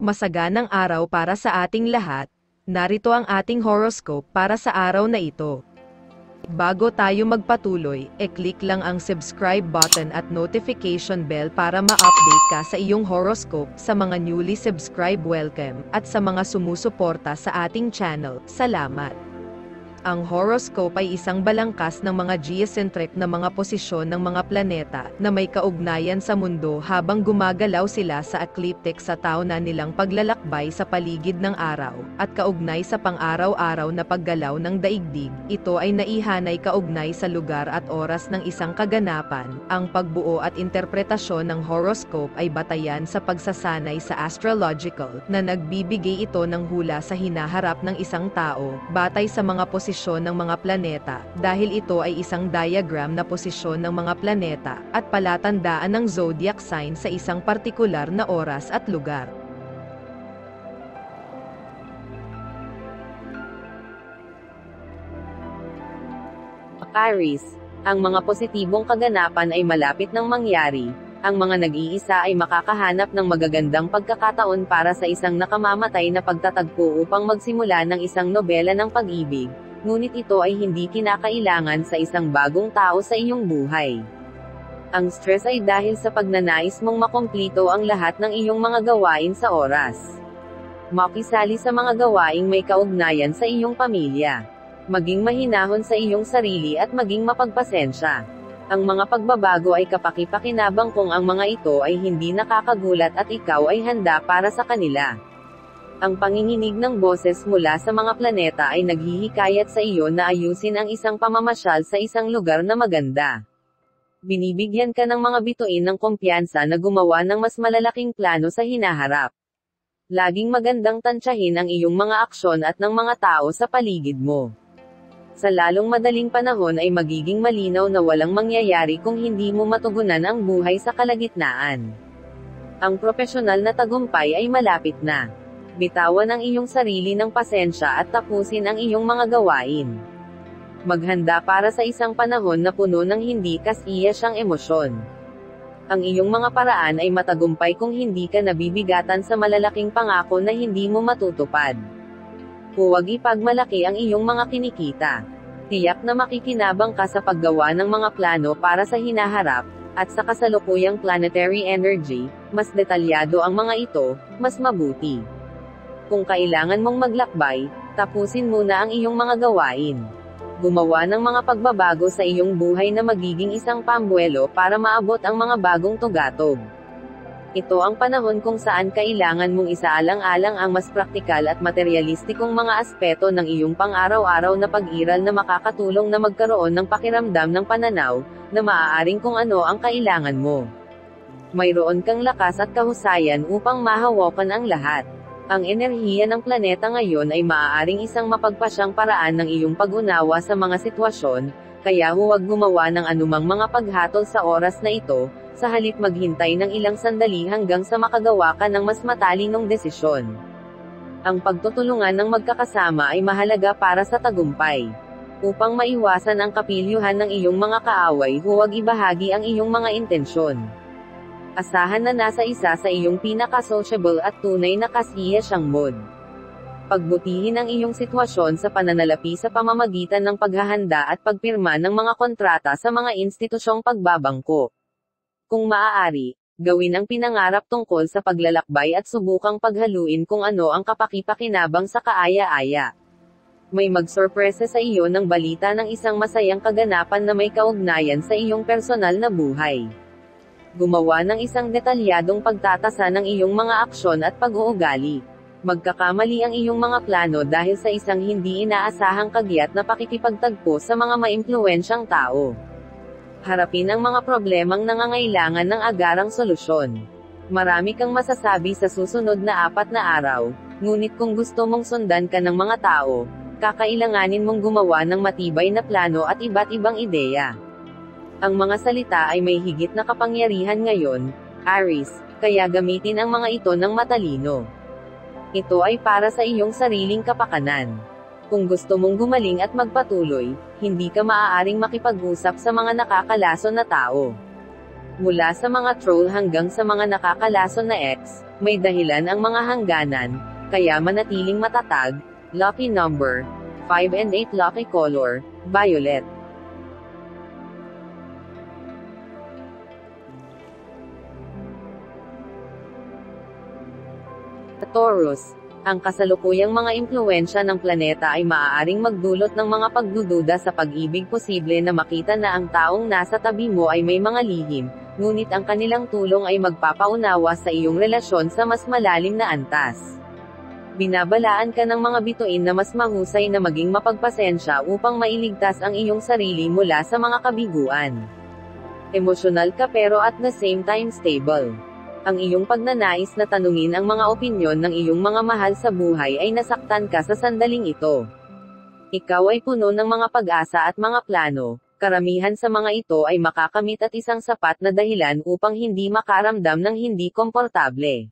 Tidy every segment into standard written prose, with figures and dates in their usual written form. Masaganang araw para sa ating lahat. Narito ang ating horoscope para sa araw na ito. Bago tayo magpatuloy, e-click lang ang subscribe button at notification bell para ma-update ka sa iyong horoscope. Sa mga newly subscribe, welcome, at sa mga sumusuporta sa ating channel, salamat. Ang horoscope ay isang balangkas ng mga geocentric na mga posisyon ng mga planeta na may kaugnayan sa mundo habang gumagalaw sila sa ecliptic sa tauna nilang paglalakbay sa paligid ng araw, at kaugnay sa pang-araw-araw na paggalaw ng daigdig. Ito ay naihanay kaugnay sa lugar at oras ng isang kaganapan. Ang pagbuo at interpretasyon ng horoscope ay batayan sa pagsasanay sa astrological na nagbibigay ito ng hula sa hinaharap ng isang tao, batay sa mga posisyon ng mga planeta, dahil ito ay isang diagram na posisyon ng mga planeta, at palatandaan ng zodiac sign sa isang partikular na oras at lugar. Aries, ang mga positibong kaganapan ay malapit nang mangyari. Ang mga nag-iisa ay makakahanap ng magagandang pagkakataon para sa isang nakamamatay na pagtatagpo upang magsimula ng isang nobela ng pag-ibig. Ngunit ito ay hindi kinakailangan sa isang bagong tao sa iyong buhay. Ang stress ay dahil sa pagnanais mong makumpleto ang lahat ng iyong mga gawain sa oras. Makisali sa mga gawaing may kaugnayan sa iyong pamilya. Maging mahinahon sa iyong sarili at maging mapagpasensya. Ang mga pagbabago ay kapaki-pakinabang kung ang mga ito ay hindi nakakagulat at ikaw ay handa para sa kanila. Ang panginginig ng boses mula sa mga planeta ay naghihikayat sa iyo na ayusin ang isang pamamasyal sa isang lugar na maganda. Binibigyan ka ng mga bituin ng kumpiyansa na gumawa ng mas malalaking plano sa hinaharap. Laging magandang tansyahin ang iyong mga aksyon at ng mga tao sa paligid mo. Sa lalong madaling panahon ay magiging malinaw na walang mangyayari kung hindi mo matugunan ang buhay sa kalagitnaan. Ang profesional na tagumpay ay malapit na. Bitawan ang iyong sarili ng pasensya at tapusin ang iyong mga gawain. Maghanda para sa isang panahon na puno ng hindi kasiyas ang emosyon. Ang iyong mga paraan ay matagumpay kung hindi ka nabibigatan sa malalaking pangako na hindi mo matutupad. Huwag ipagmalaki ang iyong mga kinikita. Tiyak na makikinabang ka sa paggawa ng mga plano para sa hinaharap. At sa kasalukuyang planetary energy, mas detalyado ang mga ito, mas mabuti. Kung kailangan mong maglakbay, tapusin muna ang iyong mga gawain. Gumawa ng mga pagbabago sa iyong buhay na magiging isang pambuelo para maabot ang mga bagong tugatog. Ito ang panahon kung saan kailangan mong isaalang-alang ang mas praktikal at materyalistikong mga aspeto ng iyong pang-araw-araw na pag-iral na makakatulong na magkaroon ng pakiramdam ng pananaw, na maaaring kung ano ang kailangan mo. Mayroon kang lakas at kahusayan upang mahawakan ang lahat. Ang enerhiya ng planeta ngayon ay maaaring isang mapagpasyang paraan ng iyong pag-unawa sa mga sitwasyon, kaya huwag gumawa ng anumang mga paghatol sa oras na ito, sa halip maghintay ng ilang sandali hanggang sa makagawa ka ng mas matalinong desisyon. Ang pagtutulungan ng magkakasama ay mahalaga para sa tagumpay. Upang maiwasan ang kapilyuhan ng iyong mga kaaway, huwag ibahagi ang iyong mga intensyon. Asahan na nasa isa sa iyong pinaka-sociable at tunay na kasiya siyang mood. Pagbutihin ang iyong sitwasyon sa pananalapi sa pamamagitan ng paghahanda at pagpirma ng mga kontrata sa mga institusyong pagbabangko. Kung maaari, gawin ang pinangarap tungkol sa paglalakbay at subukang paghaluin kung ano ang kapaki-pakinabang sa kaaya-aya. May magsurpresa sa iyo ng balita ng isang masayang kaganapan na may kaugnayan sa iyong personal na buhay. Gumawa ng isang detalyadong pagtatasa ng iyong mga aksyon at pag-uugali. Magkakamali ang iyong mga plano dahil sa isang hindi inaasahang kagyat na pakikipagtagpo sa mga maimpluwensyang tao. Harapin ang mga problemang nangangailangan ng agarang solusyon. Marami kang masasabi sa susunod na 4 na araw, ngunit kung gusto mong sundan ka ng mga tao, kakailanganin mong gumawa ng matibay na plano at iba't ibang ideya. Ang mga salita ay may higit na kapangyarihan ngayon, Aries, kaya gamitin ang mga ito ng matalino. Ito ay para sa iyong sariling kapakanan. Kung gusto mong gumaling at magpatuloy, hindi ka maaaring makipag-usap sa mga nakakalason na tao. Mula sa mga troll hanggang sa mga nakakalason na ex, may dahilan ang mga hangganan, kaya manatiling matatag. Lucky number 5 and 8. Lucky color violet. Taurus. Ang kasalukuyang mga impluwensya ng planeta ay maaaring magdulot ng mga pagdududa sa pag-ibig. Posible na makita na ang taong nasa tabi mo ay may mga lihim, ngunit ang kanilang tulong ay magpapaunawa sa iyong relasyon sa mas malalim na antas. Binabalaan ka ng mga bituin na mas mahusay na maging mapagpasensya upang mailigtas ang iyong sarili mula sa mga kabiguan. Emosyonal ka pero at the same time stable. Ang iyong pagnanais na tanungin ang mga opinyon ng iyong mga mahal sa buhay ay nasaktan ka sa sandaling ito. Ikaw ay puno ng mga pag-asa at mga plano, karamihan sa mga ito ay makakamit at isang sapat na dahilan upang hindi makaramdam ng hindi komportable.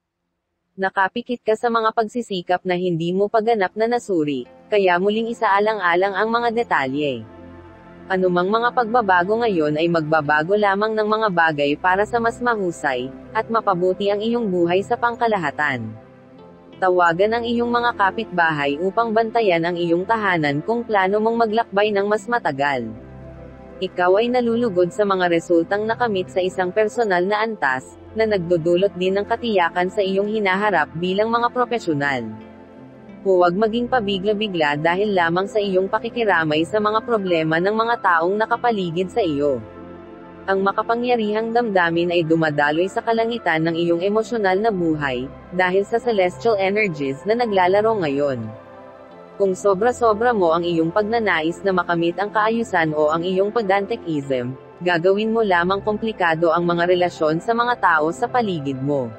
Nakapikit ka sa mga pagsisikap na hindi mo paganap na nasuri, kaya muling isaalang-alang ang mga detalye. Anumang mga pagbabago ngayon ay magbabago lamang ng mga bagay para sa mas mahusay, at mapabuti ang iyong buhay sa pangkalahatan. Tawagan ang iyong mga kapitbahay upang bantayan ang iyong tahanan kung plano mong maglakbay ng mas matagal. Ikaw ay nalulugod sa mga resultang nakamit sa isang personal na antas, na nagdudulot din ng katiyakan sa iyong hinaharap bilang mga profesional. Huwag maging pabigla-bigla dahil lamang sa iyong pakikiramay sa mga problema ng mga taong nakapaligid sa iyo. Ang makapangyarihang damdamin ay dumadaloy sa kalangitan ng iyong emosyonal na buhay, dahil sa celestial energies na naglalaro ngayon. Kung sobra-sobra mo ang iyong pagnanais na makamit ang kaayusan o ang iyong pedanticism, gagawin mo lamang komplikado ang mga relasyon sa mga tao sa paligid mo.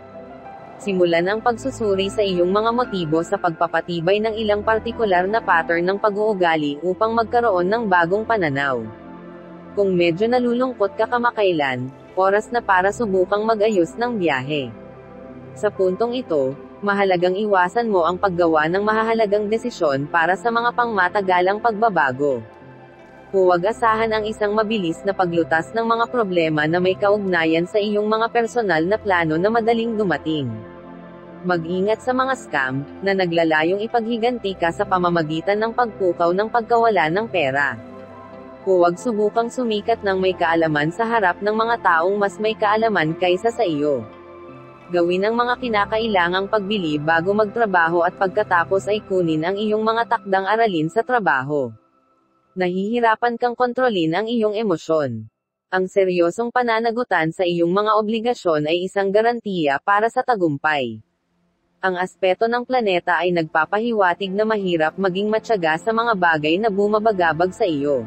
Simulan ang pagsusuri sa iyong mga motibo sa pagpapatibay ng ilang partikular na pattern ng pag-uugali upang magkaroon ng bagong pananaw. Kung medyo nalulungkot ka kamakailan, oras na para subukang mag-ayos ng biyahe. Sa puntong ito, mahalagang iwasan mo ang paggawa ng mahahalagang desisyon para sa mga pangmatagalang pagbabago. Huwag asahan ang isang mabilis na paglutas ng mga problema na may kaugnayan sa iyong mga personal na plano na madaling dumating. Mag-ingat sa mga scam, na naglalayong ipaghiganti ka sa pamamagitan ng pagpukaw ng pagkawala ng pera. Huwag subukang sumikat ng may kaalaman sa harap ng mga taong mas may kaalaman kaysa sa iyo. Gawin ang mga kinakailangang pagbili bago magtrabaho at pagkatapos ay kunin ang iyong mga takdang aralin sa trabaho. Nahihirapan kang kontrolin ang iyong emosyon. Ang seryosong pananagutan sa iyong mga obligasyon ay isang garantiya para sa tagumpay. Ang aspeto ng planeta ay nagpapahiwatig na mahirap maging matyaga sa mga bagay na bumabagabag sa iyo.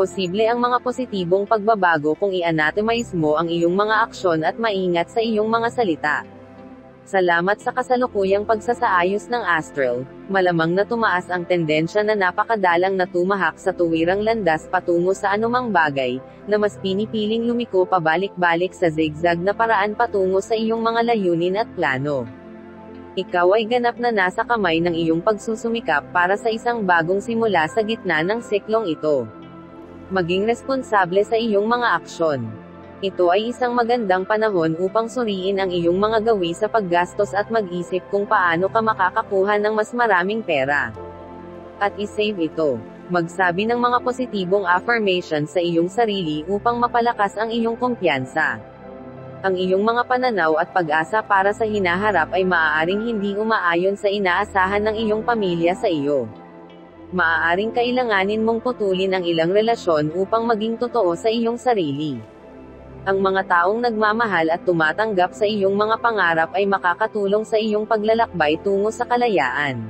Posible ang mga positibong pagbabago kung i-anatomize mo ang iyong mga aksyon at maingat sa iyong mga salita. Salamat sa kasalukuyang pagsasaayos ng astral, malamang na tumaas ang tendensya na napakadalang na tumahak sa tuwirang landas patungo sa anumang bagay, na mas pinipiling lumiko pabalik-balik sa zigzag na paraan patungo sa iyong mga layunin at plano. Ikaw ay ganap na nasa kamay ng iyong pagsusumikap para sa isang bagong simula sa gitna ng siklong ito. Maging responsable sa iyong mga aksyon. Ito ay isang magandang panahon upang suriin ang iyong mga gawi sa paggastos at mag-isip kung paano ka makakakuha ng mas maraming pera. At isave ito. Magsabi ng mga positibong affirmation sa iyong sarili upang mapalakas ang iyong kumpiyansa. Ang iyong mga pananaw at pag-asa para sa hinaharap ay maaaring hindi umaayon sa inaasahan ng iyong pamilya sa iyo. Maaaring kailanganin mong putulin ang ilang relasyon upang maging totoo sa iyong sarili. Ang mga taong nagmamahal at tumatanggap sa iyong mga pangarap ay makakatulong sa iyong paglalakbay tungo sa kalayaan.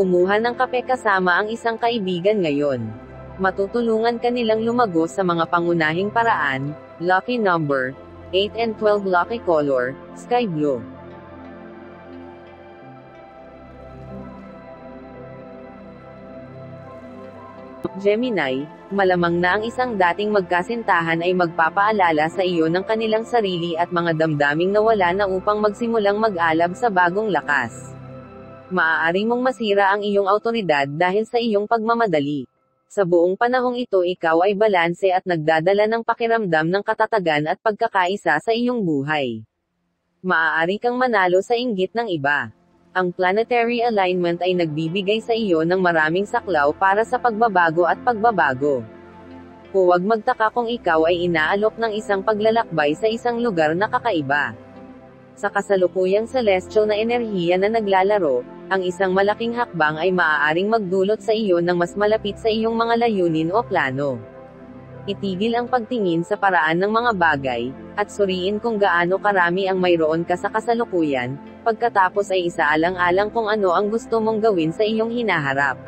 Kumuha ng kape kasama ang isang kaibigan ngayon. Matutulungan ka nilang lumago sa mga pangunahing paraan. Lucky number 8 and 12. Lucky color sky blue. Gemini, malamang na ang isang dating magkasintahan ay magpapaalala sa iyo ng kanilang sarili at mga damdaming nawala na upang magsimulang mag-alab sa bagong lakas. Maaari mong masira ang iyong awtoridad dahil sa iyong pagmamadali. Sa buong panahong ito ikaw ay balanse at nagdadala ng pakiramdam ng katatagan at pagkakaisa sa iyong buhay. Maaari kang manalo sa inggit ng iba. Ang planetary alignment ay nagbibigay sa iyo ng maraming saklaw para sa pagbabago at pagbabago. Huwag magtaka kung ikaw ay inaalok ng isang paglalakbay sa isang lugar na kakaiba. Sa kasalukuyang celestial na enerhiya na naglalaro, ang isang malaking hakbang ay maaaring magdulot sa iyo ng mas malapit sa iyong mga layunin o plano. Itigil ang pagtingin sa paraan ng mga bagay, at suriin kung gaano karami ang mayroon ka sa kasalukuyan, pagkatapos ay isaalang-alang kung ano ang gusto mong gawin sa iyong hinaharap.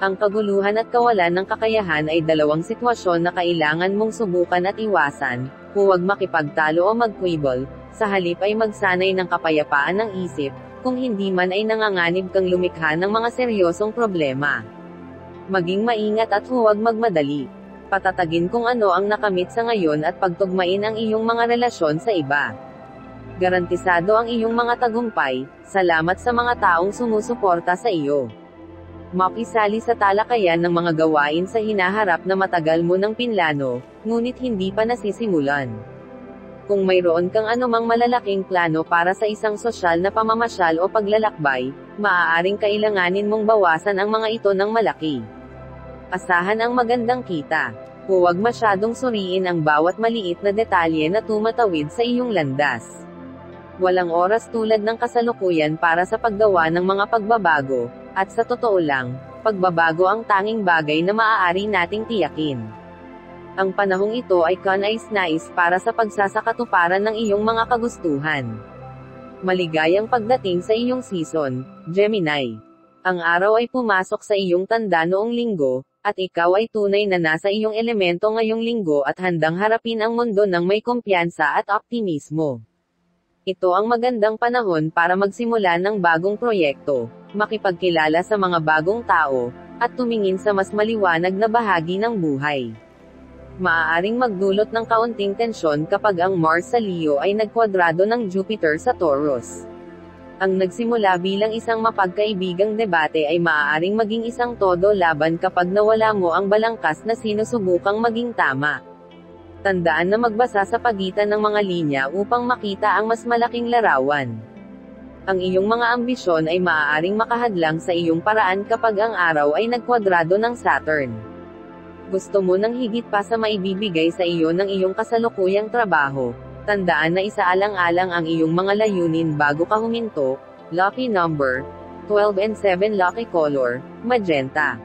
Ang kaguluhan at kawalan ng kakayahan ay dalawang sitwasyon na kailangan mong subukan at iwasan. Huwag makipagtalo o magkwibol, sa halip ay magsanay ng kapayapaan ng isip, kung hindi man ay nanganganib kang lumikha ng mga seryosong problema. Maging maingat at huwag magmadali. Patatagin kung ano ang nakamit sa ngayon at pagtugmain ang iyong mga relasyon sa iba. Garantisado ang iyong mga tagumpay. Salamat sa mga taong sumusuporta sa iyo. Makisali sa talakayan ng mga gawain sa hinaharap na matagal mo ng pinlano, ngunit hindi pa nasisimulan. Kung mayroon kang anumang malalaking plano para sa isang sosyal na pamamasyal o paglalakbay, maaaring kailanganin mong bawasan ang mga ito ng malaki. Asahan ang magandang kita. Huwag masyadong suriin ang bawat maliit na detalye na tumatawid sa iyong landas. Walang oras tulad ng kasalukuyan para sa paggawa ng mga pagbabago, at sa totoo lang, pagbabago ang tanging bagay na maaari nating tiyakin. Ang panahong ito ay kanais-nais para sa pagsasakatuparan ng iyong mga kagustuhan. Maligayang pagdating sa iyong season, Gemini. Ang araw ay pumasok sa iyong tanda noong linggo, at ikaw ay tunay na nasa iyong elemento ngayong linggo at handang harapin ang mundo ng may kumpiyansa at optimismo. Ito ang magandang panahon para magsimula ng bagong proyekto, makipagkilala sa mga bagong tao, at tumingin sa mas maliwanag na bahagi ng buhay. Maaaring magdulot ng kaunting tensyon kapag ang Mars sa Leo ay nagkwadrado ng Jupiter sa Taurus. Ang nagsimula bilang isang mapagkaibigang debate ay maaaring maging isang todo laban kapag nawala mo ang balangkas na sinusubukang maging tama. Tandaan na magbasa sa pagitan ng mga linya upang makita ang mas malaking larawan. Ang iyong mga ambisyon ay maaaring makahadlang sa iyong paraan kapag ang araw ay nagkwadrado ng Saturn. Gusto mo ng higit pa sa maibibigay sa iyo ng iyong kasalukuyang trabaho. Tandaan na isaalang-alang ang iyong mga layunin bago ka huminto. Lucky number 12 and 7. Lucky color magenta.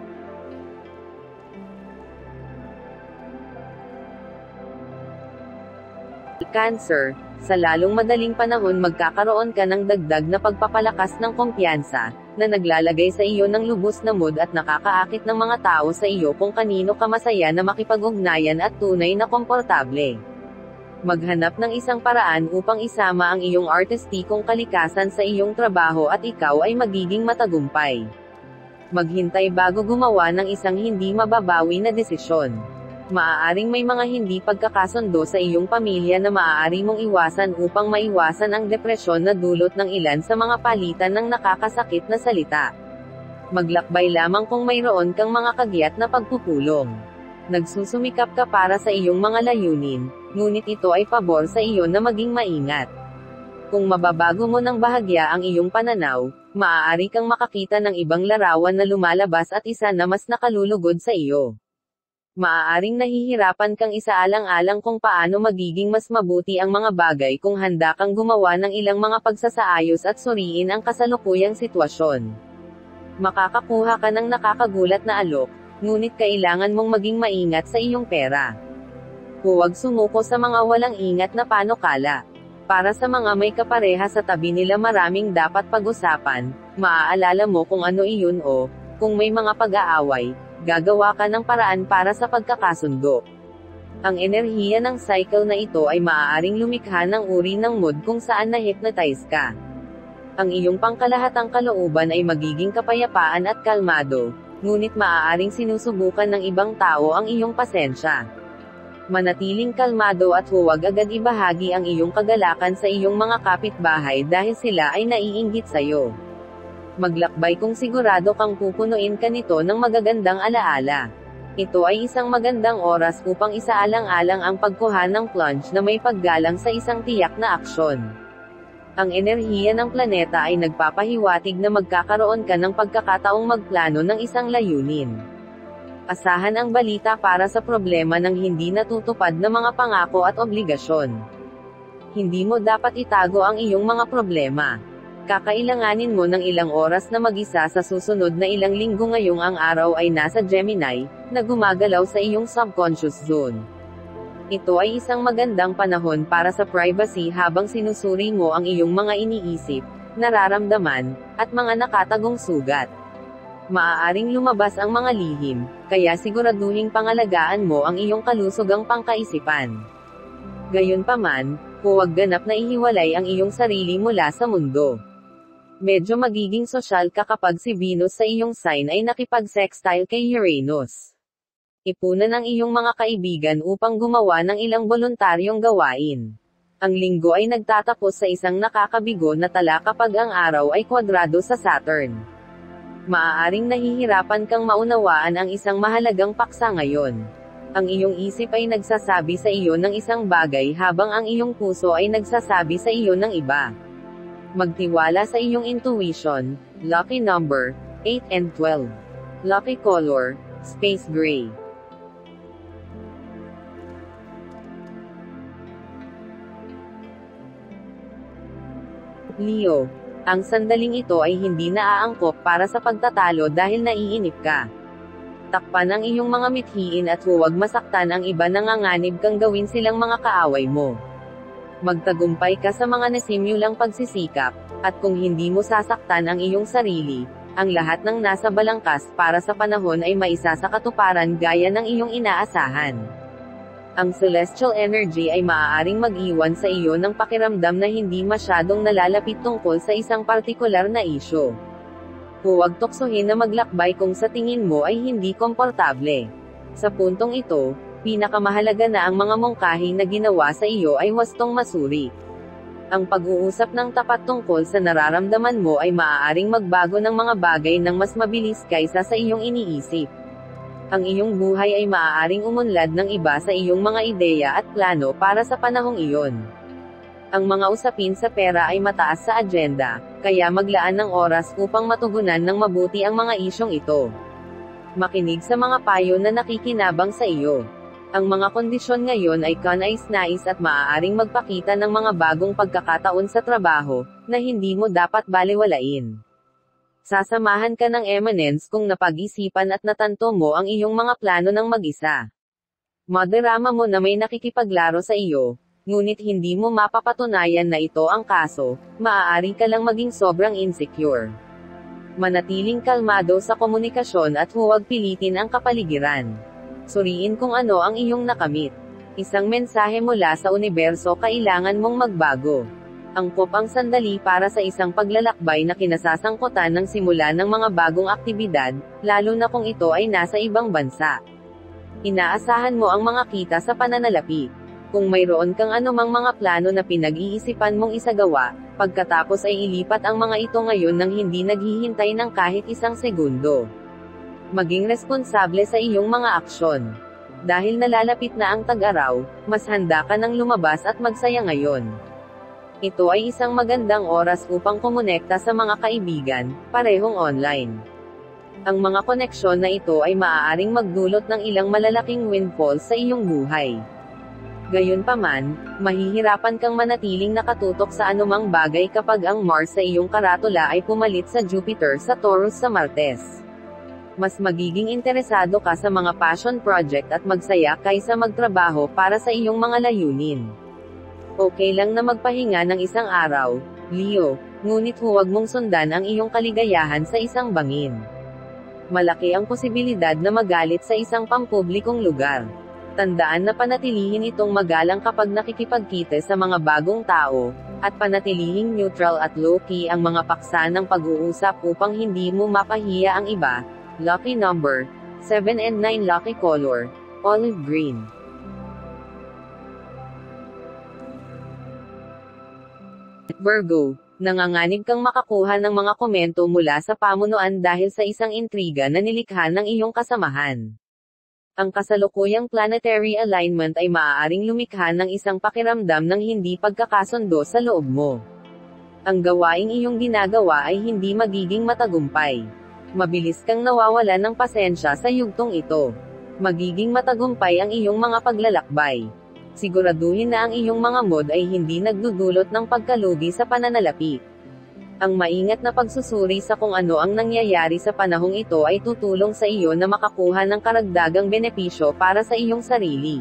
Cancer, sa lalong madaling panahon magkakaroon ka ng dagdag na pagpapalakas ng kumpiyansa, na naglalagay sa iyo ng lubos na mood at nakakaakit ng mga tao sa iyo kung kanino ka masaya na makipag-ugnayan at tunay na komportable. Maghanap ng isang paraan upang isama ang iyong artistikong kalikasan sa iyong trabaho at ikaw ay magiging matagumpay. Maghintay bago gumawa ng isang hindi mababawi na desisyon. Maaaring may mga hindi pagkakasundo sa iyong pamilya na maaari mong iwasan upang maiwasan ang depresyon na dulot ng ilan sa mga palitan ng nakakasakit na salita. Maglakbay lamang kung mayroon kang mga kagiat na pagpupulong. Nagsusumikap ka para sa iyong mga layunin, ngunit ito ay pabor sa iyo na maging maingat. Kung mababago mo ng bahagya ang iyong pananaw, maaari kang makakita ng ibang larawan na lumalabas at isa na mas nakalulugod sa iyo. Maaaring nahihirapan kang isaalang-alang kung paano magiging mas mabuti ang mga bagay kung handa kang gumawa ng ilang mga pagsasaayos at suriin ang kasalukuyang sitwasyon. Makakakuha ka ng nakakagulat na alok, ngunit kailangan mong maging maingat sa iyong pera. Huwag sumuko sa mga walang ingat na panukala. Para sa mga may kapareha sa tabi nila maraming dapat pag-usapan, maaalala mo kung ano iyon o, kung may mga pag-aaway, gagawa ka ng paraan para sa pagkakasundo. Ang enerhiya ng cycle na ito ay maaaring lumikha ng uri ng mood kung saan na-hypnotize ka. Ang iyong pangkalahatang kalooban ay magiging kapayapaan at kalmado, ngunit maaaring sinusubukan ng ibang tao ang iyong pasensya. Manatiling kalmado at huwag agad ibahagi ang iyong kagalakan sa iyong mga kapitbahay dahil sila ay naiinggit sa iyo. Maglakbay kung sigurado kang pupunuin ka nito ng magagandang alaala. Ito ay isang magandang oras upang isaalang-alang ang pagkuha ng plunge na may paggalang sa isang tiyak na aksyon. Ang enerhiya ng planeta ay nagpapahiwatig na magkakaroon ka ng pagkakataong magplano ng isang layunin. Asahan ang balita para sa problema ng hindi natutupad na mga pangako at obligasyon. Hindi mo dapat itago ang iyong mga problema. Kakailanganin mo ng ilang oras na mag-isa sa susunod na ilang linggo. Ngayong ang araw ay nasa Gemini, na gumagalaw sa iyong subconscious zone. Ito ay isang magandang panahon para sa privacy habang sinusuri mo ang iyong mga iniisip, nararamdaman, at mga nakatagong sugat. Maaaring lumabas ang mga lihim, kaya siguraduhin pangalagaan mo ang iyong kalusugang pangkaisipan. Gayunpaman, huwag ganap na ihiwalay ang iyong sarili mula sa mundo. Medyo magiging sosyal ka kapag si Venus sa iyong sign ay nakipag-sextile kay Uranus. Ipunan ang iyong mga kaibigan upang gumawa ng ilang voluntaryong gawain. Ang linggo ay nagtatapos sa isang nakakabigo na tala kapag ang araw ay kwadrado sa Saturn. Maaaring nahihirapan kang maunawaan ang isang mahalagang paksa ngayon. Ang iyong isip ay nagsasabi sa iyo ng isang bagay habang ang iyong puso ay nagsasabi sa iyo ng iba. Magtiwala sa iyong intuition. Lucky number, 8 and 12. Lucky color, space gray. Leo, ang sandaling ito ay hindi naaangkop para sa pagtatalo dahil naiinip ka. Takpan ang iyong mga mithiin at huwag masaktan ang iba. Nanganganib kang gawin silang mga kaaway mo. Magtagumpay ka sa mga nasimulang pagsisikap, at kung hindi mo sasaktan ang iyong sarili, ang lahat ng nasa balangkas para sa panahon ay maisasakatuparan gaya ng iyong inaasahan. Ang celestial energy ay maaaring mag-iwan sa iyo ng pakiramdam na hindi masyadong nalalapit tungkol sa isang partikular na isyu. Huwag tuksohin na maglakbay kung sa tingin mo ay hindi komportable. Sa puntong ito, pinakamahalaga na ang mga mungkahi na ginawa sa iyo ay wastong masuri. Ang pag-uusap ng tapat tungkol sa nararamdaman mo ay maaaring magbago ng mga bagay ng mas mabilis kaysa sa iyong iniisip. Ang iyong buhay ay maaaring umunlad ng iba sa iyong mga ideya at plano para sa panahong iyon. Ang mga usapin sa pera ay mataas sa agenda, kaya maglaan ng oras upang matugunan ng mabuti ang mga isyong ito. Makinig sa mga payo na nakikinabang sa iyo. Ang mga kondisyon ngayon ay kanais-nais at maaaring magpakita ng mga bagong pagkakataon sa trabaho, na hindi mo dapat baliwalain. Sasamahan ka ng eminence kung napag-isipan at natanto mo ang iyong mga plano ng mag-isa. Madarama mo na may nakikipaglaro sa iyo, ngunit hindi mo mapapatunayan na ito ang kaso, maaari ka lang maging sobrang insecure. Manatiling kalmado sa komunikasyon at huwag pilitin ang kapaligiran. Suriin kung ano ang iyong nakamit. Isang mensahe mula sa universo, kailangan mong magbago. Angkop ang sandali para sa isang paglalakbay na kinasasangkutan ng simula ng mga bagong aktibidad, lalo na kung ito ay nasa ibang bansa. Inaasahan mo ang mga kita sa pananalapi. Kung mayroon kang anumang mga plano na pinag-iisipan mong isagawa, pagkatapos ay ilipat ang mga ito ngayon nang hindi naghihintay ng kahit isang segundo. Maging responsable sa iyong mga aksyon. Dahil nalalapit na ang tag-araw, mas handa ka nang lumabas at magsaya ngayon. Ito ay isang magandang oras upang kumonekta sa mga kaibigan, parehong online. Ang mga koneksyon na ito ay maaaring magdulot ng ilang malalaking windfalls sa iyong buhay. Gayunpaman, mahihirapan kang manatiling nakatutok sa anumang bagay kapag ang Mars sa iyong karatula ay pumalit sa Jupiter sa Taurus sa Martes. Mas magiging interesado ka sa mga passion project at magsaya kaysa magtrabaho para sa iyong mga layunin. Okay lang na magpahinga ng isang araw, Leo, ngunit huwag mong sundan ang iyong kaligayahan sa isang bangin. Malaki ang posibilidad na magalit sa isang pampublikong lugar. Tandaan na panatilihin itong magalang kapag nakikipagkita sa mga bagong tao, at panatilihing neutral at low-key ang mga paksa ng pag-uusap upang hindi mo mapahiya ang iba. Lucky number, 7 and 9. Lucky color, olive green. Virgo, nanganganib kang makakuha ng mga komento mula sa pamunuan dahil sa isang intriga na nilikha ng iyong kasamahan. Ang kasalukuyang planetary alignment ay maaaring lumikha ng isang pakiramdam ng hindi pagkakasundo sa loob mo. Ang gawaing iyong ginagawa ay hindi magiging matagumpay. Mabilis kang nawawala ng pasensya sa yugtong ito. Magiging matagumpay ang iyong mga paglalakbay. Siguraduhin na ang iyong mga mod ay hindi nagdudulot ng pagkalugi sa pananalapi. Ang maingat na pagsusuri sa kung ano ang nangyayari sa panahong ito ay tutulong sa iyo na makakuha ng karagdagang benepisyo para sa iyong sarili.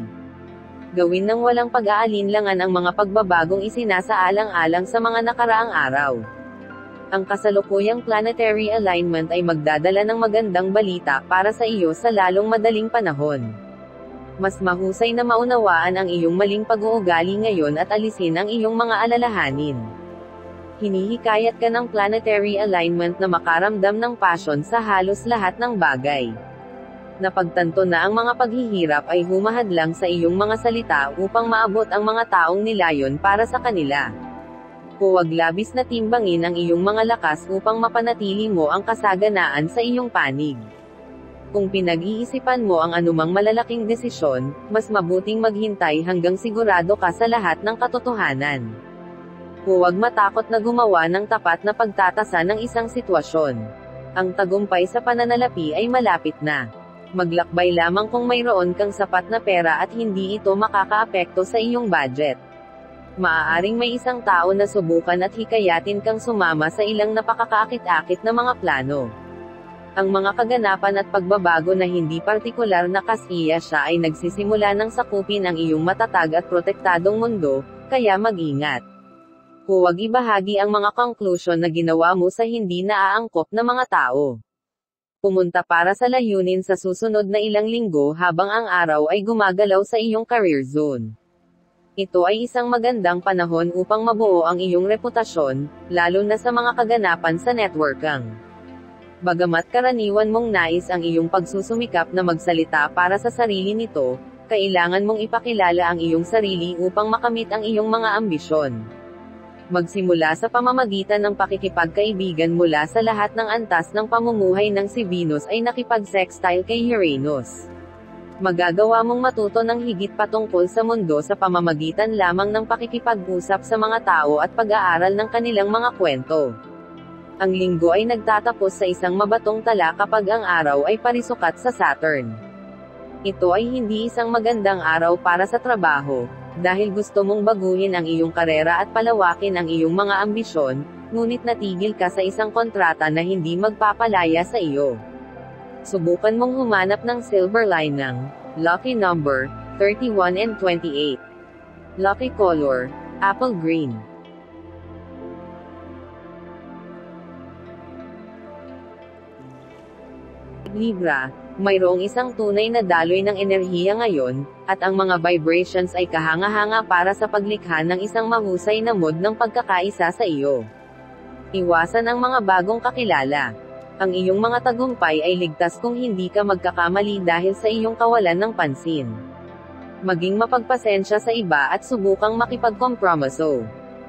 Gawin ng walang pag-aalinlangan ang mga pagbabagong isinasaalang-alang sa mga nakaraang araw. Ang kasalukuyang planetary alignment ay magdadala ng magandang balita para sa iyo sa lalong madaling panahon. Mas mahusay na maunawaan ang iyong maling pag-uugali ngayon at alisin ang iyong mga alalahanin. Hinihikayat ka ng planetary alignment na makaramdam ng passion sa halos lahat ng bagay. Napagtanto na ang mga paghihirap ay humahadlang sa iyong mga salita upang maabot ang mga taong nilayon para sa kanila. Huwag labis na timbangin ang iyong mga lakas upang mapanatili mo ang kasaganaan sa iyong panig. Kung pinag-iisipan mo ang anumang malalaking desisyon, mas mabuting maghintay hanggang sigurado ka sa lahat ng katotohanan. Huwag matakot na gumawa ng tapat na pagtatasa ng isang sitwasyon. Ang tagumpay sa pananalapi ay malapit na. Maglakbay lamang kung mayroon kang sapat na pera at hindi ito makakaapekto sa iyong budget. Maaaring may isang tao na subukan at hikayatin kang sumama sa ilang napakakaakit-akit na mga plano. Ang mga kaganapan at pagbabago na hindi partikular na kasiya siya ay nagsisimula ng sakupin ang iyong matatag at protektadong mundo, kaya mag-ingat. Huwag ibahagi ang mga conclusion na ginawa mo sa hindi naaangkop na mga tao. Pumunta para sa layunin sa susunod na ilang linggo habang ang araw ay gumagalaw sa iyong career zone. Ito ay isang magandang panahon upang mabuo ang iyong reputasyon, lalo na sa mga kaganapan sa networking. Bagamat karaniwan mong nais ang iyong pagsusumikap na magsalita para sa sarili nito, kailangan mong ipakilala ang iyong sarili upang makamit ang iyong mga ambisyon. Magsimula sa pamamagitan ng pakikipagkaibigan mula sa lahat ng antas ng pamumuhay ng si Venus ay nakipag-sextile kay Uranus. Magagawa mong matuto ng higit pa tungkol sa mundo sa pamamagitan lamang ng pakikipag-usap sa mga tao at pag-aaral ng kanilang mga kwento. Ang linggo ay nagtatapos sa isang mabatong tala kapag ang araw ay parisukat sa Saturn. Ito ay hindi isang magandang araw para sa trabaho, dahil gusto mong baguhin ang iyong karera at palawakin ang iyong mga ambisyon, ngunit natigil ka sa isang kontrata na hindi magpapalaya sa iyo. Subukan mong humanap ng silver lining. Lucky number, 31 and 28. Lucky color, apple green. Libra, mayroong isang tunay na daloy ng enerhiya ngayon, at ang mga vibrations ay kahanga-hanga para sa paglikha ng isang mahusay na mod ng pagkakaisa sa iyo. Iwasan ang mga bagong kakilala. Ang iyong mga tagumpay ay ligtas kung hindi ka magkakamali dahil sa iyong kawalan ng pansin. Maging mapagpasensya sa iba at subukang makipagkompromiso.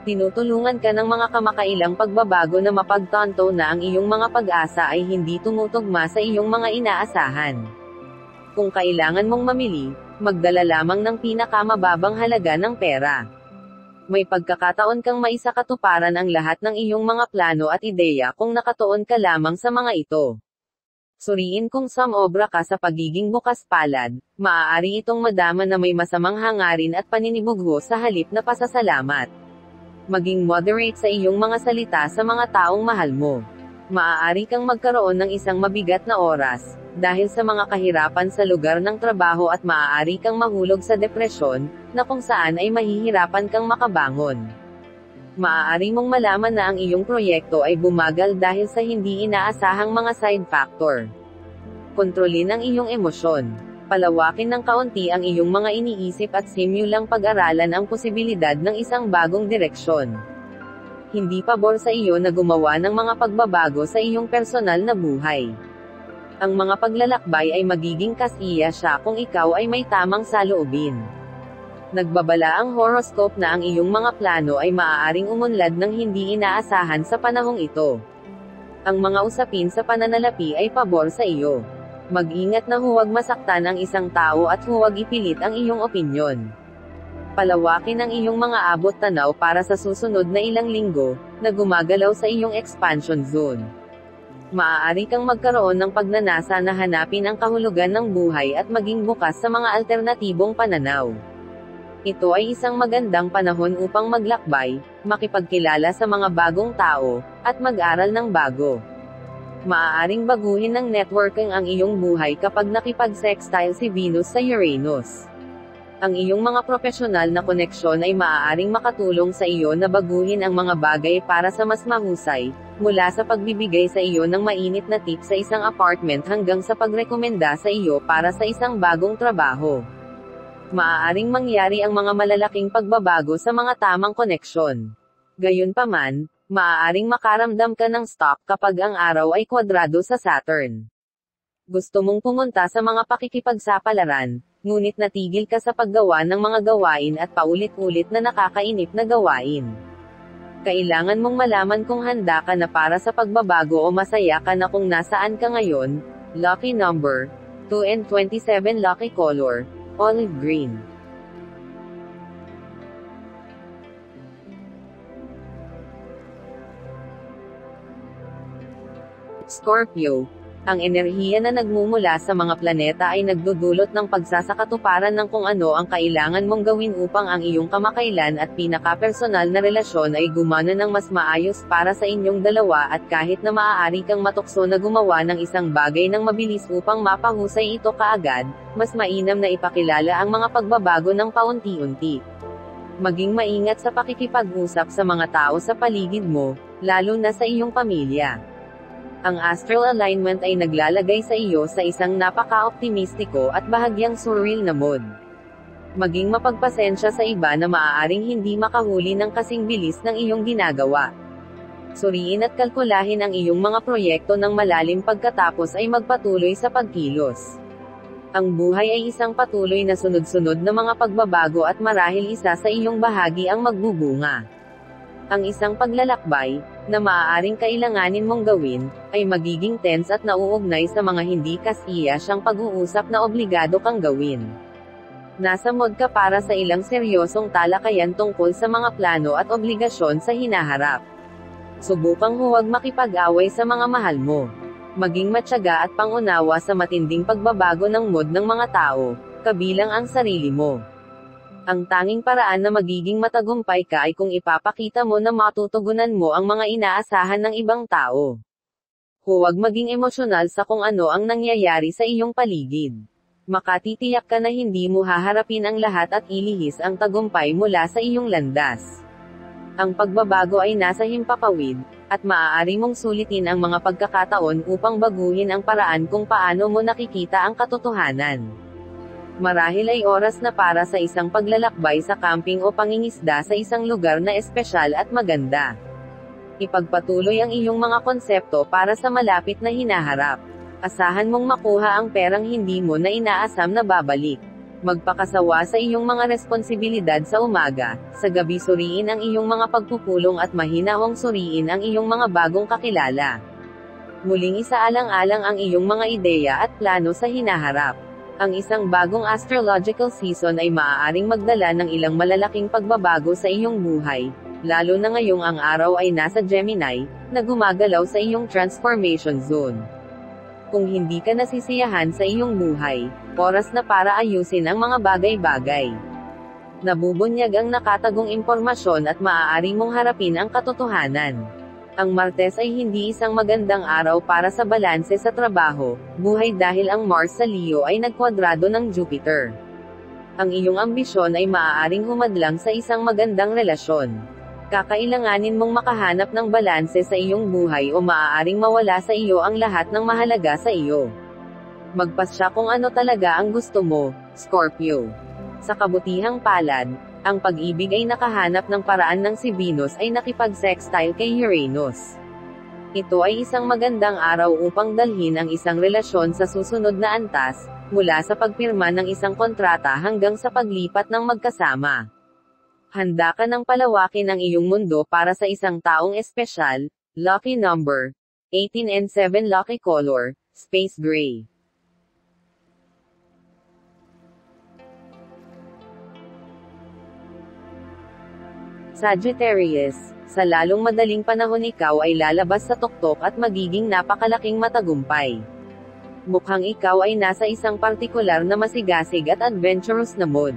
Tinutulungan ka ng mga kamakailang pagbabago na mapagtanto na ang iyong mga pag-asa ay hindi tumutugma sa iyong mga inaasahan. Kung kailangan mong mamili, magdala lamang ng pinakamababang halaga ng pera. May pagkakataon kang maisakatuparan ang lahat ng iyong mga plano at ideya kung nakatuon ka lamang sa mga ito. Suriin kung sumobra ka sa pagiging bukas palad, maaari itong madama na may masamang hangarin at paninibugho sa halip na pasasalamat. Maging moderate sa iyong mga salita sa mga taong mahal mo. Maaari kang magkaroon ng isang mabigat na oras, dahil sa mga kahirapan sa lugar ng trabaho at maaari kang mahulog sa depresyon, na kung saan ay mahihirapan kang makabangon. Maaari mong malaman na ang iyong proyekto ay bumagal dahil sa hindi inaasahang mga side factor. Kontrolin ang iyong emosyon. Palawakin ng kaunti ang iyong mga iniisip at simulang pag-aralan ang posibilidad ng isang bagong direksyon. Hindi pabor sa iyo na gumawa ng mga pagbabago sa iyong personal na buhay. Ang mga paglalakbay ay magiging kasiya siya kung ikaw ay may tamang saloobin. Nagbabala ang horoscope na ang iyong mga plano ay maaaring umunlad ng hindi inaasahan sa panahong ito. Ang mga usapin sa pananalapi ay pabor sa iyo. Mag-ingat na huwag masaktan ang isang tao at huwag ipilit ang iyong opinyon. Palawakin ang iyong mga abot-tanaw para sa susunod na ilang linggo, na gumagalaw sa iyong expansion zone. Maaari kang magkaroon ng pagnanasa na hanapin ang kahulugan ng buhay at maging bukas sa mga alternatibong pananaw. Ito ay isang magandang panahon upang maglakbay, makipagkilala sa mga bagong tao, at mag-aral ng bago. Maaaring baguhin ng networking ang iyong buhay kapag nakipag-sextile si Venus sa Uranus. Ang iyong mga profesional na koneksyon ay maaaring makatulong sa iyo na baguhin ang mga bagay para sa mas mahusay, mula sa pagbibigay sa iyo ng mainit na tip sa isang apartment hanggang sa pagrekomenda sa iyo para sa isang bagong trabaho. Maaaring mangyari ang mga malalaking pagbabago sa mga tamang koneksyon. Gayunpaman, maaaring makaramdam ka ng stock kapag ang araw ay kwadrado sa Saturn. Gusto mong pumunta sa mga pakikipagsapalaran, ngunit natigil ka sa paggawa ng mga gawain at paulit-ulit na nakakainip na gawain. Kailangan mong malaman kung handa ka na para sa pagbabago o masaya ka na kung nasaan ka ngayon. Lucky number, 2 and 27. Lucky color, olive green. Scorpio, ang enerhiya na nagmumula sa mga planeta ay nagdudulot ng pagsasakatuparan ng kung ano ang kailangan mong gawin upang ang iyong kamakailan at pinakapersonal na relasyon ay gumana ng mas maayos para sa inyong dalawa, at kahit na maaari kang matukso na gumawa ng isang bagay ng mabilis upang mapahusay ito kaagad, mas mainam na ipakilala ang mga pagbabago ng paunti-unti. Maging maingat sa pakikipag-usap sa mga tao sa paligid mo, lalo na sa iyong pamilya. Ang astral alignment ay naglalagay sa iyo sa isang napaka-optimistiko at bahagyang surreal na mood. Maging mapagpasensya sa iba na maaaring hindi makahuli ng kasing bilis ng iyong ginagawa. Suriin at kalkulahin ang iyong mga proyekto ng malalim pagkatapos ay magpatuloy sa pagkilos. Ang buhay ay isang patuloy na sunod-sunod na mga pagbabago at marahil isa sa iyong bahagi ang magbubunga. Ang isang paglalakbay, na maaaring kailanganin mong gawin, ay magiging tense at nauugnay sa mga hindi kasiya siyang pag-uusap na obligado kang gawin. Nasa mood ka para sa ilang seryosong talakayan tungkol sa mga plano at obligasyon sa hinaharap. Subukang huwag makipag-away sa mga mahal mo. Maging matyaga at pangunawa sa matinding pagbabago ng mood ng mga tao, kabilang ang sarili mo. Ang tanging paraan na magiging matagumpay ka ay kung ipapakita mo na matutugunan mo ang mga inaasahan ng ibang tao. Huwag maging emosyonal sa kung ano ang nangyayari sa iyong paligid. Makatitiyak ka na hindi mo haharapin ang lahat at ilihis ang tagumpay mula sa iyong landas. Ang pagbabago ay nasa himpapawid, at maaari mong sulitin ang mga pagkakataon upang baguhin ang paraan kung paano mo nakikita ang katotohanan. Marahil ay oras na para sa isang paglalakbay sa camping o pangingisda sa isang lugar na espesyal at maganda. Ipagpatuloy ang iyong mga konsepto para sa malapit na hinaharap. Asahan mong makuha ang perang hindi mo na inaasam na babalik. Magpakasawa sa iyong mga responsibilidad sa umaga, sa gabi suriin ang iyong mga pagpupulong at mahinahong suriin ang iyong mga bagong kakilala. Muling isaalang-alang ang iyong mga ideya at plano sa hinaharap. Ang isang bagong astrological season ay maaaring magdala ng ilang malalaking pagbabago sa iyong buhay, lalo na ngayong ang araw ay nasa Gemini, na gumagalaw sa iyong transformation zone. Kung hindi ka nasisiyahan sa iyong buhay, oras na para ayusin ang mga bagay-bagay. Nabubunyag ang nakatagong impormasyon at maaaring mong harapin ang katotohanan. Ang Martes ay hindi isang magandang araw para sa balanse sa trabaho, buhay dahil ang Mars sa Leo ay nagkwadrado ng Jupiter. Ang iyong ambisyon ay maaaring humadlang sa isang magandang relasyon. Kakailanganin mong makahanap ng balanse sa iyong buhay o maaaring mawala sa iyo ang lahat ng mahalaga sa iyo. Magpasya kung ano talaga ang gusto mo, Scorpio. Sa kabutihang palad, ang pag-ibig ay nakahanap ng paraan ng si Venus ay nakipag-sextile kay Uranus. Ito ay isang magandang araw upang dalhin ang isang relasyon sa susunod na antas, mula sa pagpirma ng isang kontrata hanggang sa paglipat ng magkasama. Handa ka ng palawakin ang iyong mundo para sa isang taong espesyal. Lucky number, 18 and 7. Lucky color, space gray. Sagittarius, sa lalong madaling panahon ikaw ay lalabas sa tuktok at magiging napakalaking matagumpay. Mukhang ikaw ay nasa isang partikular na masigasig at adventurous na mood.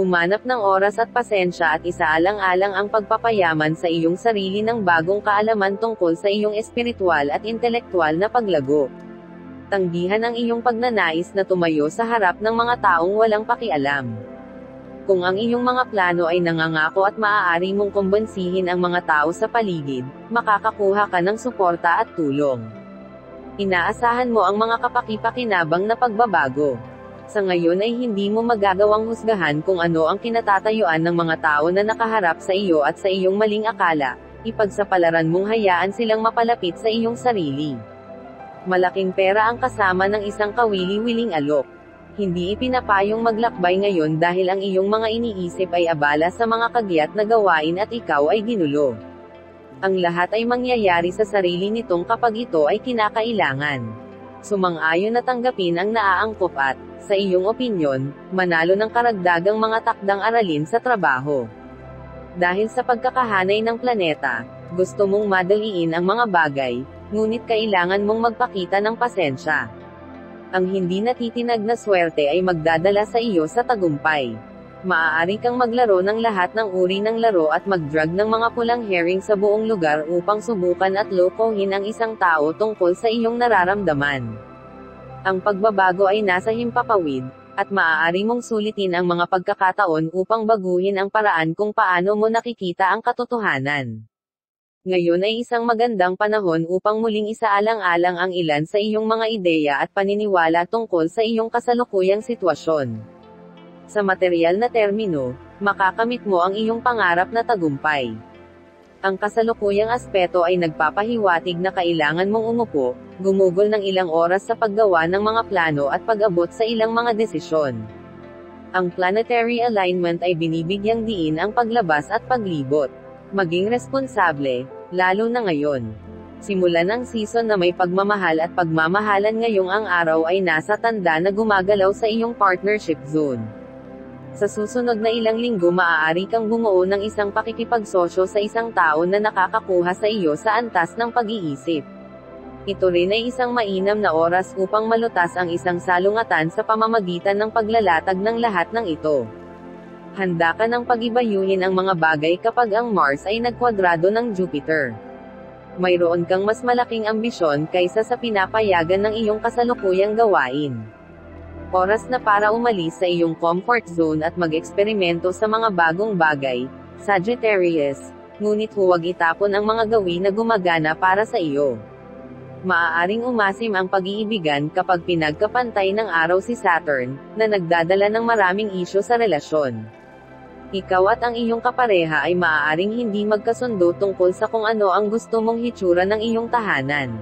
Humanap ng oras at pasensya at isaalang-alang ang pagpapayaman sa iyong sarili ng bagong kaalaman tungkol sa iyong espiritual at intelektual na paglago. Tanggihan ang iyong pagnanais na tumayo sa harap ng mga taong walang pakialam. Kung ang iyong mga plano ay nangangako at maaari mong kumbensihin ang mga tao sa paligid, makakakuha ka ng suporta at tulong. Inaasahan mo ang mga kapaki-pakinabang na pagbabago. Sa ngayon ay hindi mo magagawang husgahan kung ano ang kinatatayuan ng mga tao na nakaharap sa iyo at sa iyong maling akala, ipagsapalaran mong hayaan silang mapalapit sa iyong sarili. Malaking pera ang kasama ng isang kawili-wiling alok. Hindi ipinapayong maglakbay ngayon dahil ang iyong mga iniisip ay abala sa mga kagiat na gawain at ikaw ay ginulo. Ang lahat ay mangyayari sa sarili nitong kapag ito ay kinakailangan. Sumang-ayon na tanggapin ang naaangkop at, sa iyong opinyon, manalo ng karagdagang mga takdang aralin sa trabaho. Dahil sa pagkakahanay ng planeta, gusto mong madaliin ang mga bagay, ngunit kailangan mong magpakita ng pasensya. Ang hindi natitinag na swerte ay magdadala sa iyo sa tagumpay. Maaari kang maglaro ng lahat ng uri ng laro at mag-drag ng mga pulang herring sa buong lugar upang subukan at lokohin ang isang tao tungkol sa iyong nararamdaman. Ang pagbabago ay nasa himpapawid, at maaari mong sulitin ang mga pagkakataon upang baguhin ang paraan kung paano mo nakikita ang katotohanan. Ngayon ay isang magandang panahon upang muling isaalang-alang ang ilan sa iyong mga ideya at paniniwala tungkol sa iyong kasalukuyang sitwasyon. Sa material na termino, makakamit mo ang iyong pangarap na tagumpay. Ang kasalukuyang aspeto ay nagpapahiwatig na kailangan mong umupo, gumugol ng ilang oras sa paggawa ng mga plano at pag-abot sa ilang mga desisyon. Ang planetary alignment ay binibigyang diin ang paglabas at paglibot. Maging responsable, lalo na ngayon. Simulan ang season na may pagmamahal at pagmamahalan ngayong ang araw ay nasa tanda na gumagalaw sa iyong partnership zone. Sa susunod na ilang linggo maaari kang bumuo ng isang pakikipagsosyo sa isang tao na nakakakuha sa iyo sa antas ng pag-iisip. Ito rin ay isang mainam na oras upang malutas ang isang salungatan sa pamamagitan ng paglalatag ng lahat ng ito. Handa ka ng pagibayuhin ang mga bagay kapag ang Mars ay nagkwadrado ng Jupiter. Mayroon kang mas malaking ambisyon kaysa sa pinapayagan ng iyong kasalukuyang gawain. Oras na para umalis sa iyong comfort zone at mag-eksperimento sa mga bagong bagay, Sagittarius, ngunit huwag itapon ang mga gawin na gumagana para sa iyo. Maaaring umasim ang pag-iibigan kapag pinagkapantay ng araw si Saturn, na nagdadala ng maraming isyu sa relasyon. Ikaw at ang iyong kapareha ay maaaring hindi magkasundo tungkol sa kung ano ang gusto mong hitsura ng iyong tahanan.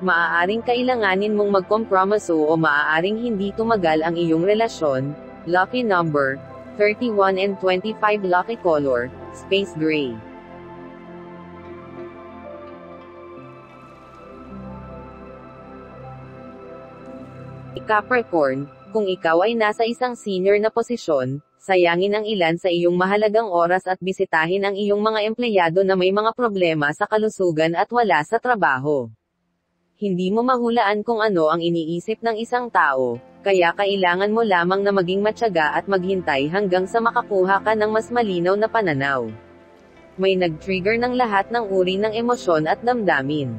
Maaaring kailanganin mong magkompromiso o maaaring hindi tumagal ang iyong relasyon. Lucky number, 31 and 25. Lucky color, space gray. Capricorn, kung ikaw ay nasa isang senior na posisyon, sayangin ang ilan sa iyong mahalagang oras at bisitahin ang iyong mga empleyado na may mga problema sa kalusugan at wala sa trabaho. Hindi mo mahulaan kung ano ang iniisip ng isang tao, kaya kailangan mo lamang na maging matyaga at maghintay hanggang sa makakuha ka ng mas malinaw na pananaw. May nag-trigger ng lahat ng uri ng emosyon at damdamin.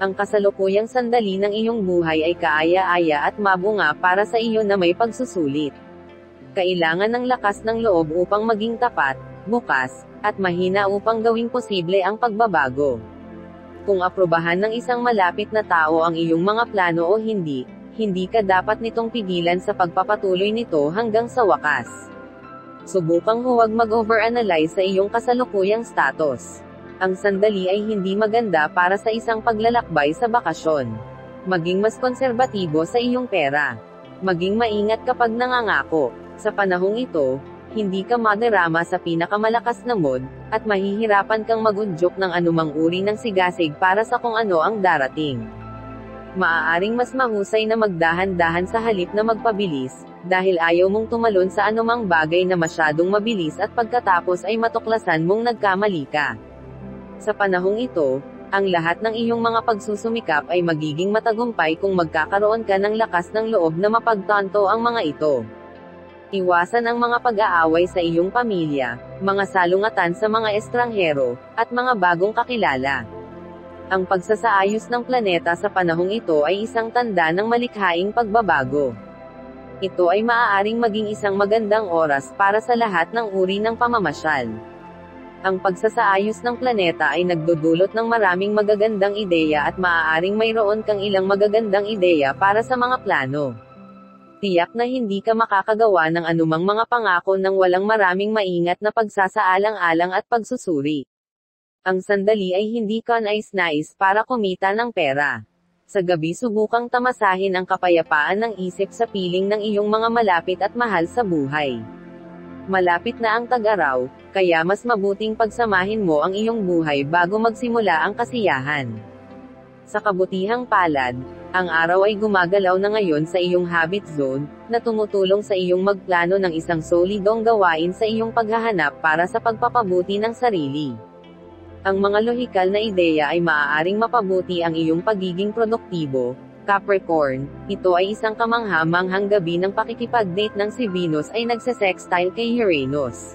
Ang kasalukuyang sandali ng iyong buhay ay kaaya-aya at mabunga para sa iyo na may pagsusulit. Kailangan ng lakas ng loob upang maging tapat, bukas, at mahina upang gawing posible ang pagbabago. Kung aprobahan ng isang malapit na tao ang iyong mga plano o hindi, hindi ka dapat nitong pigilan sa pagpapatuloy nito hanggang sa wakas. Subukang huwag mag-overanalyze sa iyong kasalukuyang status. Ang sandali ay hindi maganda para sa isang paglalakbay sa bakasyon. Maging mas konserbatibo sa iyong pera. Maging maingat kapag nangangako. Sa panahong ito, hindi ka madarama sa pinakamalakas na mood, at mahihirapan kang magunjok ng anumang uri ng sigasig para sa kung ano ang darating. Maaaring mas mahusay na magdahan-dahan sa halip na magpabilis, dahil ayaw mong tumalon sa anumang bagay na masyadong mabilis at pagkatapos ay matuklasan mong nagkamali ka. Sa panahong ito, ang lahat ng iyong mga pagsusumikap ay magiging matagumpay kung magkakaroon ka ng lakas ng loob na mapagtanto ang mga ito. Iwasan ang mga pag-aaway sa iyong pamilya, mga salungatan sa mga estranghero, at mga bagong kakilala. Ang pagsasaayos ng planeta sa panahong ito ay isang tanda ng malikhaing pagbabago. Ito ay maaaring maging isang magandang oras para sa lahat ng uri ng pamamasyal. Ang pagsasaayos ng planeta ay nagdudulot ng maraming magagandang ideya at maaaring mayroon kang ilang magagandang ideya para sa mga plano. Tiyak na hindi ka makakagawa ng anumang mga pangako nang walang maraming maingat na pagsasaalang-alang at pagsusuri. Ang sandali ay hindi ka nais-nais para kumita ng pera. Sa gabi subukang tamasahin ang kapayapaan ng isip sa piling ng iyong mga malapit at mahal sa buhay. Malapit na ang tag-araw, kaya mas mabuting pagsamahin mo ang iyong buhay bago magsimula ang kasiyahan. Sa kabutihang palad, ang araw ay gumagalaw na ngayon sa iyong habit zone, na tumutulong sa iyong magplano ng isang solidong gawain sa iyong paghahanap para sa pagpapabuti ng sarili. Ang mga lohikal na ideya ay maaaring mapabuti ang iyong pagiging produktibo, Capricorn. Ito ay isang kamangha-manghang gabi ng pakikipag-date ng si Venus ay nagsesextile kay Uranus.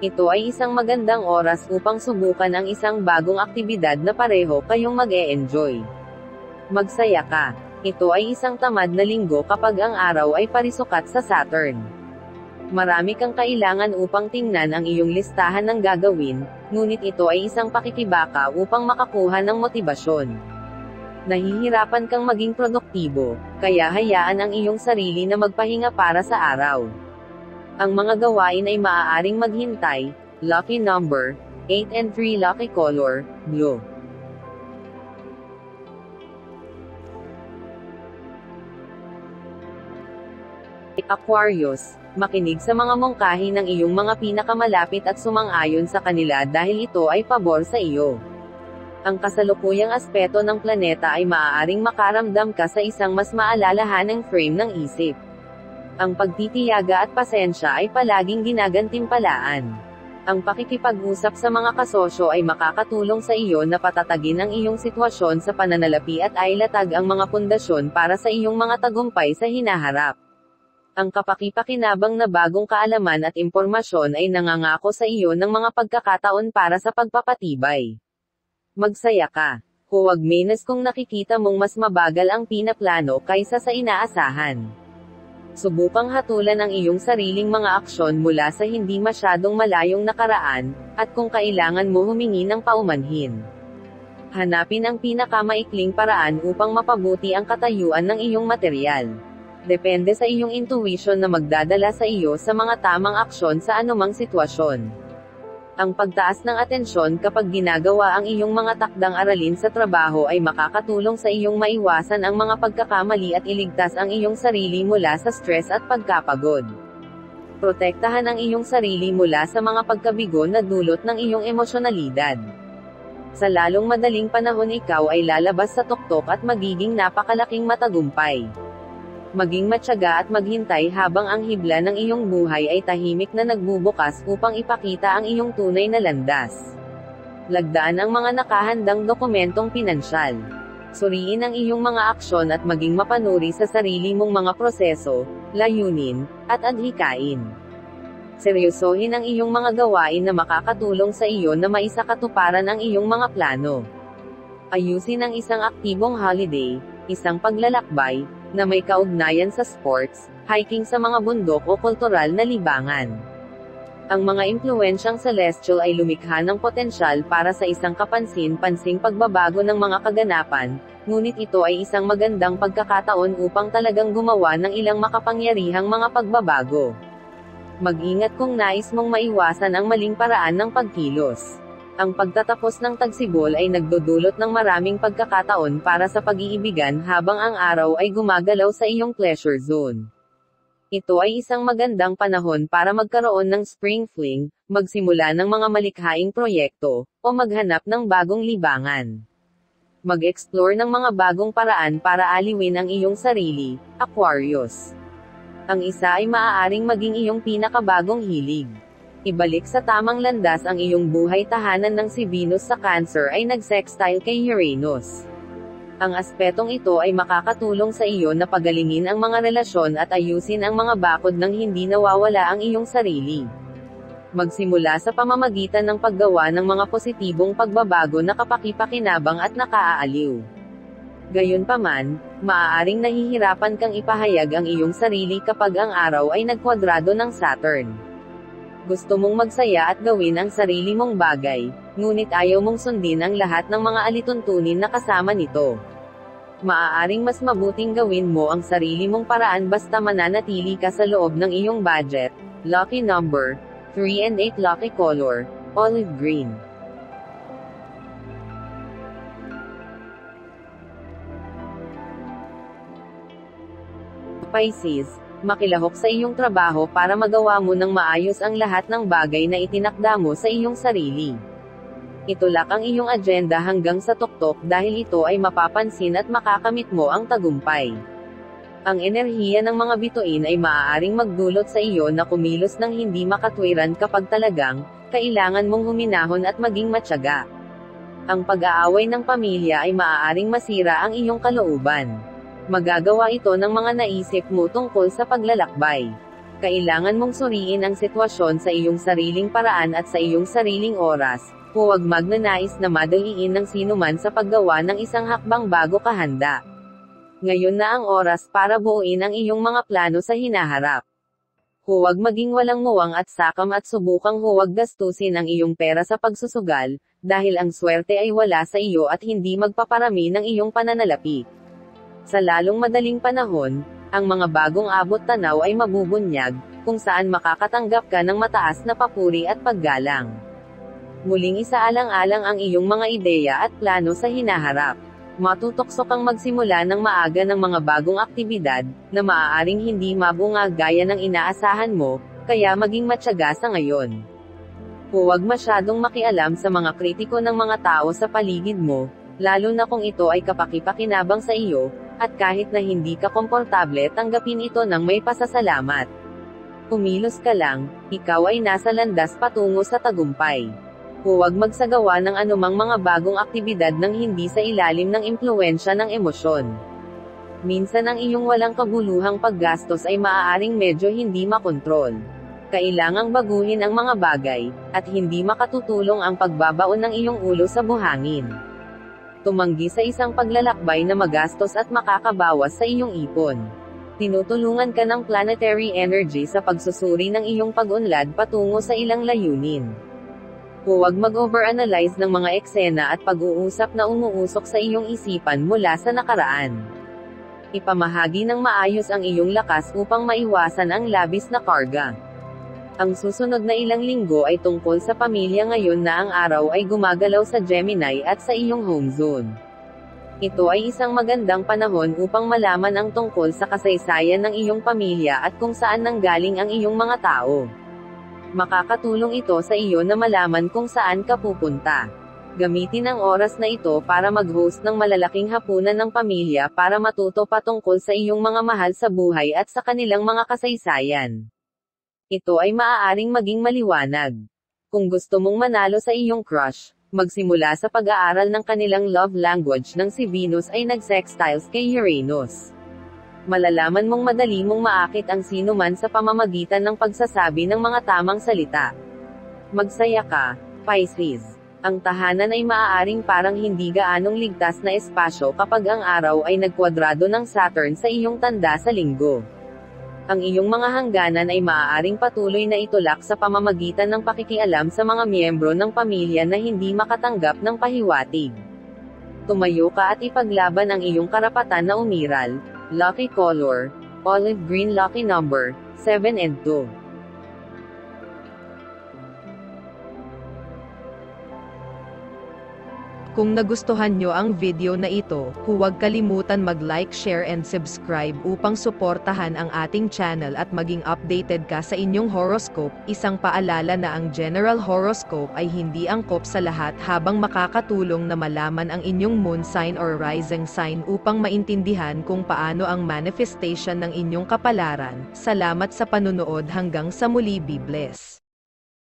Ito ay isang magandang oras upang subukan ang isang bagong aktibidad na pareho kayong mag-e-enjoy. Magsaya ka. Ito ay isang tamad na linggo kapag ang araw ay parisukat sa Saturn. Marami kang kailangan upang tingnan ang iyong listahan ng gagawin, ngunit ito ay isang pakikibaka upang makakuha ng motibasyon. Nahihirapan kang maging produktibo, kaya hayaan ang iyong sarili na magpahinga para sa araw. Ang mga gawain ay maaaring maghintay. Lucky number, 8 and 3. Lucky color, blue. Aquarius, makinig sa mga mungkahi ng iyong mga pinakamalapit at sumang-ayon sa kanila dahil ito ay pabor sa iyo. Ang kasalukuyang aspeto ng planeta ay maaaring makaramdam ka sa isang mas maalalahanang frame ng isip. Ang pagtitiyaga at pasensya ay palaging ginagantimpalaan. Ang pakikipag-usap sa mga kasosyo ay makakatulong sa iyo na patatagin ang iyong sitwasyon sa pananalapi at ailatag ang mga pundasyon para sa iyong mga tagumpay sa hinaharap. Ang kapaki-pakinabang na bagong kaalaman at impormasyon ay nangangako sa iyo ng mga pagkakataon para sa pagpapatibay. Magsaya ka. Huwag menas kung nakikita mong mas mabagal ang pinaplano kaysa sa inaasahan. Subukang hatulan ang iyong sariling mga aksyon mula sa hindi masyadong malayong nakaraan, at kung kailangan mo humingi ng paumanhin. Hanapin ang pinakamaikling paraan upang mapabuti ang katayuan ng iyong material. Depende sa iyong intuition na magdadala sa iyo sa mga tamang aksyon sa anumang sitwasyon. Ang pagtaas ng atensyon kapag ginagawa ang iyong mga takdang aralin sa trabaho ay makakatulong sa iyong maiwasan ang mga pagkakamali at iligtas ang iyong sarili mula sa stress at pagkapagod. Protektahan ang iyong sarili mula sa mga pagkabigo na dulot ng iyong emosyonalidad. Sa lalong madaling panahon ikaw ay lalabas sa tuktok at magiging napakalaking matagumpay. Maging matyaga at maghintay habang ang hibla ng iyong buhay ay tahimik na nagbubukas upang ipakita ang iyong tunay na landas. Lagdaan ang mga nakahandang dokumentong pinansyal. Suriin ang iyong mga aksyon at maging mapanuri sa sarili mong mga proseso, layunin, at adhikain. Seryosohin ang iyong mga gawain na makakatulong sa iyo na maisakatuparan ang iyong mga plano. Ayusin ang isang aktibong holiday, isang paglalakbay, na may kaugnayan sa sports, hiking sa mga bundok o kultural na libangan. Ang mga impluwensyang celestial ay lumikha ng potensyal para sa isang kapansin-pansing pagbabago ng mga kaganapan, ngunit ito ay isang magandang pagkakataon upang talagang gumawa ng ilang makapangyarihang mga pagbabago. Mag-ingat kung nais mong maiwasan ang maling paraan ng pagkilos. Ang pagtatapos ng tagsibol ay nagdudulot ng maraming pagkakataon para sa pag-iibigan habang ang araw ay gumagalaw sa iyong pleasure zone. Ito ay isang magandang panahon para magkaroon ng spring fling, magsimula ng mga malikhaing proyekto, o maghanap ng bagong libangan. Mag-explore ng mga bagong paraan para aliwin ang iyong sarili, Aquarius. Ang isa ay maaaring maging iyong pinakabagong hilig. Ibalik sa tamang landas ang iyong buhay. Tahanan ng si Venus sa Cancer ay nagsextile kay Uranus. Ang aspetong ito ay makakatulong sa iyo na pagalingin ang mga relasyon at ayusin ang mga bakod nang hindi nawawala ang iyong sarili. Magsimula sa pamamagitan ng paggawa ng mga positibong pagbabago na kapaki-pakinabang at nakaaaliw. Gayunpaman, maaaring nahihirapan kang ipahayag ang iyong sarili kapag ang araw ay nagkwadrado ng Saturn. Gusto mong magsaya at gawin ang sarili mong bagay, ngunit ayaw mong sundin ang lahat ng mga alituntunin na kasama nito. Maaaring mas mabuting gawin mo ang sarili mong paraan basta mananatili ka sa loob ng iyong budget. Lucky number, 3 and 8. Lucky color, olive green. Pisces, makilahok sa iyong trabaho para magawa mo ng maayos ang lahat ng bagay na itinakda mo sa iyong sarili. Itulak ang iyong agenda hanggang sa tuktok dahil ito ay mapapansin at makakamit mo ang tagumpay. Ang enerhiya ng mga bituin ay maaaring magdulot sa iyo na kumilos ng hindi makatwiran kapag talagang kailangan mong huminahon at maging matyaga. Ang pag-aaway ng pamilya ay maaaring masira ang iyong kalooban. Magagawa ito ng mga naisip mo tungkol sa paglalakbay. Kailangan mong suriin ang sitwasyon sa iyong sariling paraan at sa iyong sariling oras. Huwag magnanais na madaliin ng sinuman sa paggawa ng isang hakbang bago ka handa. Ngayon na ang oras para buuin ang iyong mga plano sa hinaharap. Huwag maging walang muwang at sakam at subukang huwag gastusin ang iyong pera sa pagsusugal, dahil ang swerte ay wala sa iyo at hindi magpaparami ng iyong pananalapi. Sa lalong madaling panahon, ang mga bagong abot-tanaw ay mabubunyag, kung saan makakatanggap ka ng mataas na papuri at paggalang. Muling isaalang-alang ang iyong mga ideya at plano sa hinaharap. Matutokso kang magsimula ng maaga ng mga bagong aktibidad, na maaaring hindi mabunga gaya ng inaasahan mo, kaya maging matyaga sa ngayon. Huwag masyadong makialam sa mga kritiko ng mga tao sa paligid mo, lalo na kung ito ay kapaki-pakinabang sa iyo, at kahit na hindi ka komportable tanggapin ito ng may pasasalamat. Kumilos ka lang, ikaw ay nasa landas patungo sa tagumpay. Huwag magsagawa ng anumang mga bagong aktibidad nang hindi sa ilalim ng impluwensya ng emosyon. Minsan ang iyong walang kabuluhang paggastos ay maaaring medyo hindi makontrol. Kailangang baguhin ang mga bagay, at hindi makatutulong ang pagbabaon ng iyong ulo sa buhangin. Tumanggi sa isang paglalakbay na magastos at makakabawas sa iyong ipon. Tinutulungan ka ng planetary energy sa pagsusuri ng iyong pag-unlad patungo sa ilang layunin. Huwag mag-overanalyze ng mga eksena at pag-uusap na umuusok sa iyong isipan mula sa nakaraan. Ipamahagi ng maayos ang iyong lakas upang maiwasan ang labis na karga. Ang susunod na ilang linggo ay tungkol sa pamilya ngayon na ang araw ay gumagalaw sa Gemini at sa iyong home zone. Ito ay isang magandang panahon upang malaman ang tungkol sa kasaysayan ng iyong pamilya at kung saan nanggaling ang iyong mga tao. Makakatulong ito sa iyo na malaman kung saan ka pupunta. Gamitin ang oras na ito para mag-host ng malalaking hapunan ng pamilya para matuto patungkol sa iyong mga mahal sa buhay at sa kanilang mga kasaysayan. Ito ay maaaring maging maliwanag. Kung gusto mong manalo sa iyong crush, magsimula sa pag-aaral ng kanilang love language nang si Venus ay nagsextiles kay Uranus. Malalaman mong madali mong maakit ang sinuman sa pamamagitan ng pagsasabi ng mga tamang salita. Magsaya ka, Pisces. Ang tahanan ay maaaring parang hindi gaanong ligtas na espasyo kapag ang araw ay nagkwadrado ng Saturn sa iyong tanda sa linggo. Ang iyong mga hangganan ay maaaring patuloy na itulak sa pamamagitan ng pakikialam sa mga miyembro ng pamilya na hindi makatanggap ng pahiwatig. Tumayo ka at ipaglaban ang iyong karapatan na umiral. Lucky color, olive green. Lucky number, 7 and 2. Kung nagustuhan nyo ang video na ito, huwag kalimutan mag-like, share and subscribe upang suportahan ang ating channel at maging updated ka sa inyong horoscope. Isang paalala na ang general horoscope ay hindi angkop sa lahat, habang makakatulong na malaman ang inyong moon sign or rising sign upang maintindihan kung paano ang manifestation ng inyong kapalaran. Salamat sa panunood, hanggang sa muli, be blessed.